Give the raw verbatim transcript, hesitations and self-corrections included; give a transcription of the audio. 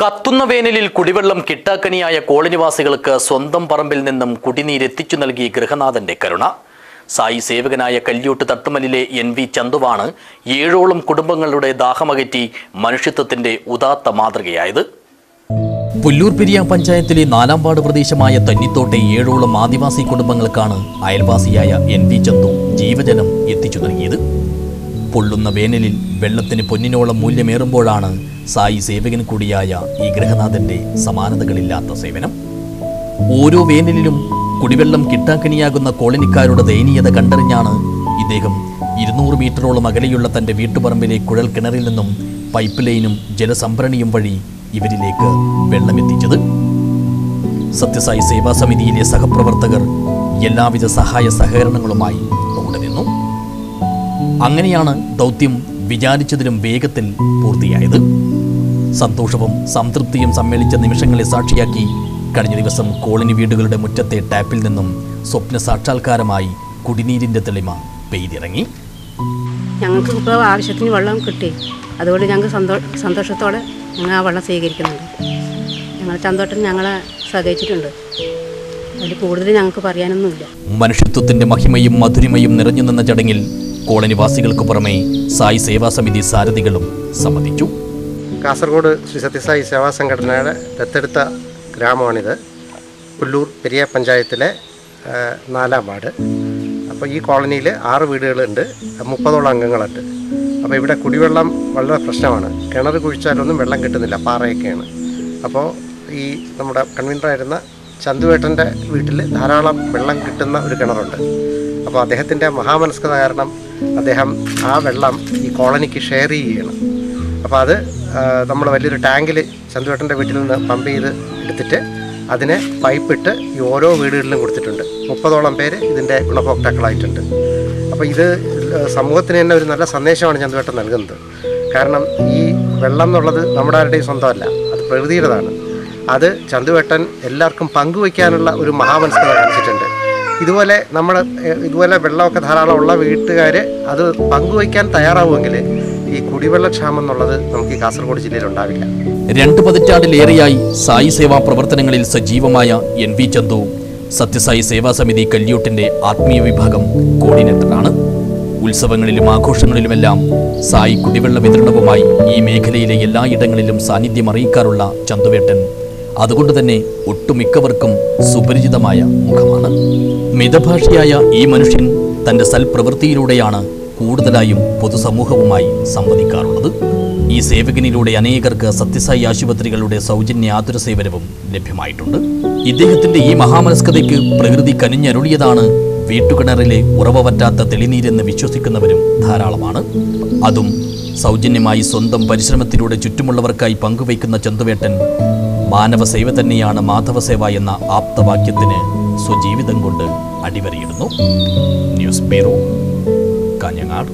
കത്തുന്ന വേനലിൽ കുടിവെള്ളം കിട്ടാക്കനിയായ കോളനിവാസികൾക്ക് സ്വന്തം പറമ്പിൽ നിന്നും കുടിനീരെത്തിച്ചു നൽകി ഗൃഹനാഥന്റെ കരുണ. സായി സേവകനായ കല്ല്യോട്ട് തട്ടുമലിലെ എൻ വി ചന്തുവാണ് ഏഴോളം കുടുംബങ്ങളുടെ ദാഹമകറ്റി മനുഷ്യത്വത്തിന്റെ ഉദാത്ത മാതൃകയായത്. പുല്ലൂർ പെരിയാർ പഞ്ചായത്തിലെ നാലാം വാർഡ് പ്രദേശമായ തന്നിത്തോട്ടെ ഏഴോളം ആദിവാസി കുടുംബങ്ങൾക്കാണ് അയൽവാസിയായ എൻ വി ചന്തു ജീവജലം എത്തിച്ചു നൽകിയത്. പൊള്ളുന്ന വേനലിൽ വെള്ളത്തിന് പൊന്നിനോളം മൂല്യമേറുമ്പോഴാണ് സായി സേവകൻ കൂടിയായ ഈ ഗൃഹനാഥന്റെ സമാനതകളില്ലാത്ത സേവനം. ഓരോ വേനലിലും കുടിവെള്ളം കിട്ടാക്കനിയാകുന്ന കോളനിക്കാരുടെ ദയനീയത കണ്ടറിഞ്ഞാണ് ഇദ്ദേഹം ഇരുന്നൂറ് മീറ്ററോളം അകലെയുള്ള തൻ്റെ വീട്ടുപറമ്പിലെ കുഴൽ കിണറിൽ നിന്നും പൈപ്പ് ലൈനും ജലസംഭരണിയും വഴി ഇവരിലേക്ക് വെള്ളമെത്തിച്ചത്. സത്യസായി സേവാ സമിതിയിലെ സഹപ്രവർത്തകർ എല്ലാവിധ സഹായ സഹകരണങ്ങളുമായി കൂടെ നിന്നു. അങ്ങനെയാണ് ദൗത്യം വിചാരിച്ചതിലും വേഗത്തിൽ പൂർത്തിയായത്. സന്തോഷവും സംതൃപ്തിയും സമ്മേളിച്ച നിമിഷങ്ങളെ സാക്ഷിയാക്കി കഴിഞ്ഞ ദിവസം കോളനി വീടുകളുടെ മുറ്റത്തെ ടാപ്പിൽ നിന്നും സ്വപ്ന സാക്ഷാത്കാരമായി കുടിനീരിൻ്റെ തെളിമ പെയ്തിറങ്ങി. ഞങ്ങൾക്ക് ഇപ്പോൾ ആവശ്യത്തിന് വെള്ളം കിട്ടി. അതുകൊണ്ട് ഞങ്ങൾക്ക് സന്തോ സന്തോഷത്തോടെ ഞങ്ങൾ ആ വെള്ളം സ്വീകരിക്കുന്നുണ്ട്. ഞങ്ങൾ ചന്തോട്ടൻ ഞങ്ങളെ സഹായിച്ചിട്ടുണ്ട്. അതിൽ കൂടുതൽ ഞങ്ങൾക്ക് പറയാനൊന്നുമില്ല. മനുഷ്യത്വത്തിൻ്റെ മഹിമയും മധുരിമയും നിറഞ്ഞു നിന്ന ചടങ്ങിൽ കോളനിവാസികൾക്ക് പുറമെ സായി സേവാ സമിതി സാരഥികളും സംബന്ധിച്ചു. കാസർഗോഡ് ശ്രീ സത്യസായി സേവാ സംഘടനയുടെ ദത്തെടുത്ത ഗ്രാമമാണിത്. പുല്ലൂർ പെരിയ പഞ്ചായത്തിലെ നാലാം വാർഡ്. അപ്പോൾ ഈ കോളനിയിൽ ആറ് വീടുകളുണ്ട്, മുപ്പതോളം അംഗങ്ങളുണ്ട്. അപ്പോൾ ഇവിടെ കുടിവെള്ളം വളരെ പ്രശ്നമാണ്. കിണർ കുഴിച്ചാലൊന്നും വെള്ളം കിട്ടുന്നില്ല, പാറയൊക്കെയാണ്. അപ്പോൾ ഈ നമ്മുടെ കൺവീനറായിരുന്ന ചന്തുവേട്ടൻ്റെ വീട്ടിൽ ധാരാളം വെള്ളം കിട്ടുന്ന ഒരു കിണറുണ്ട്. അപ്പോൾ അദ്ദേഹത്തിൻ്റെ മഹാമനസ്കത കാരണം അദ്ദേഹം ആ വെള്ളം ഈ കോളനിക്ക് ഷെയർ ചെയ്യണം. അപ്പോൾ അത് നമ്മൾ വലിയൊരു ടാങ്കിൽ ചന്തുവേട്ടൻ്റെ വീട്ടിൽ നിന്ന് പമ്പ് ചെയ്ത് എടുത്തിട്ട് അതിനെ പൈപ്പിട്ട് ഈ ഓരോ വീടുകളിലും കൊടുത്തിട്ടുണ്ട്. മുപ്പതോളം പേര് ഇതിൻ്റെ ഗുണഭോക്താക്കളായിട്ടുണ്ട്. അപ്പോൾ ഇത് സമൂഹത്തിന് തന്നെ ഒരു നല്ല സന്ദേശമാണ് ചന്തുവേട്ടൻ നൽകുന്നത്. കാരണം ഈ വെള്ളം എന്നുള്ളത് നമ്മുടെ ആരുടെയും സ്വന്തമല്ല, അത് പ്രകൃതിയുടേതാണ്. അത് ചന്തുവേട്ടൻ എല്ലാവർക്കും പങ്കുവയ്ക്കാനുള്ള ഒരു മഹാമനസ്കത കാണിച്ചിട്ടുണ്ട്. ഇതുപോലെ നമ്മൾ ഇതുപോലെ വെള്ളമൊക്കെ ധാരാളം ഉള്ള വീട്ടുകാർ അത് പങ്കുവയ്ക്കാൻ തയ്യാറാവുമെങ്കിൽ ഈ കുടിവെള്ളക്ഷാമം എന്നുള്ളത് നമുക്ക് ഈ കാസർഗോഡ് ജില്ലയിൽ ഉണ്ടാവില്ല. രണ്ട് പതിറ്റാണ്ടിലേറെയായി സായി സേവാ പ്രവർത്തനങ്ങളിൽ സജീവമായ എൻ വി ചന്തു സത്യസായി സേവാ സമിതി കല്ല്യൂട്ടിൻ്റെ ആത്മീയ വിഭാഗം കോർഡിനേറ്ററാണ്. ഉത്സവങ്ങളിലും ആഘോഷങ്ങളിലുമെല്ലാം സായി കുടിവെള്ള വിതരണവുമായി ഈ മേഖലയിലെ എല്ലായിടങ്ങളിലും സാന്നിധ്യം അറിയിക്കാറുള്ള ചന്തുവേട്ടൻ അതുകൊണ്ട് തന്നെ ഒട്ടുമിക്കവർക്കും സുപരിചിതമായ മുഖമാണ്. മിതഭാഷയായ ഈ മനുഷ്യൻ തൻ്റെ സൽപ്രവൃത്തിയിലൂടെയാണ് കൂടുതലായും പൊതുസമൂഹവുമായി സംവദിക്കാറുള്ളത്. ഈ സേവകനിലൂടെ അനേകർക്ക് സത്യസായി ആശുപത്രികളുടെ സൗജന്യ ആതുര സേവനവും ലഭ്യമായിട്ടുണ്ട്. ഇദ്ദേഹത്തിൻ്റെ ഈ മഹാമനസ്കതയ്ക്ക് പ്രകൃതി കനിഞ്ഞരുളിയതാണ് വീട്ടുകിണറിലെ ഉറവ വറ്റാത്ത തെളിനീരെന്ന് വിശ്വസിക്കുന്നവരും ധാരാളമാണ്. അതും സൗജന്യമായി സ്വന്തം പരിശ്രമത്തിലൂടെ ചുറ്റുമുള്ളവർക്കായി പങ്കുവയ്ക്കുന്ന ചന്തുവേട്ടൻ മാനവസേവ തന്നെയാണ് മാധവസേവ എന്ന ആപ്തവാക്യത്തിന് സ്വജീവിതം കൊണ്ട് അടിവരയിടുന്നു. News bureau, Kanhangad.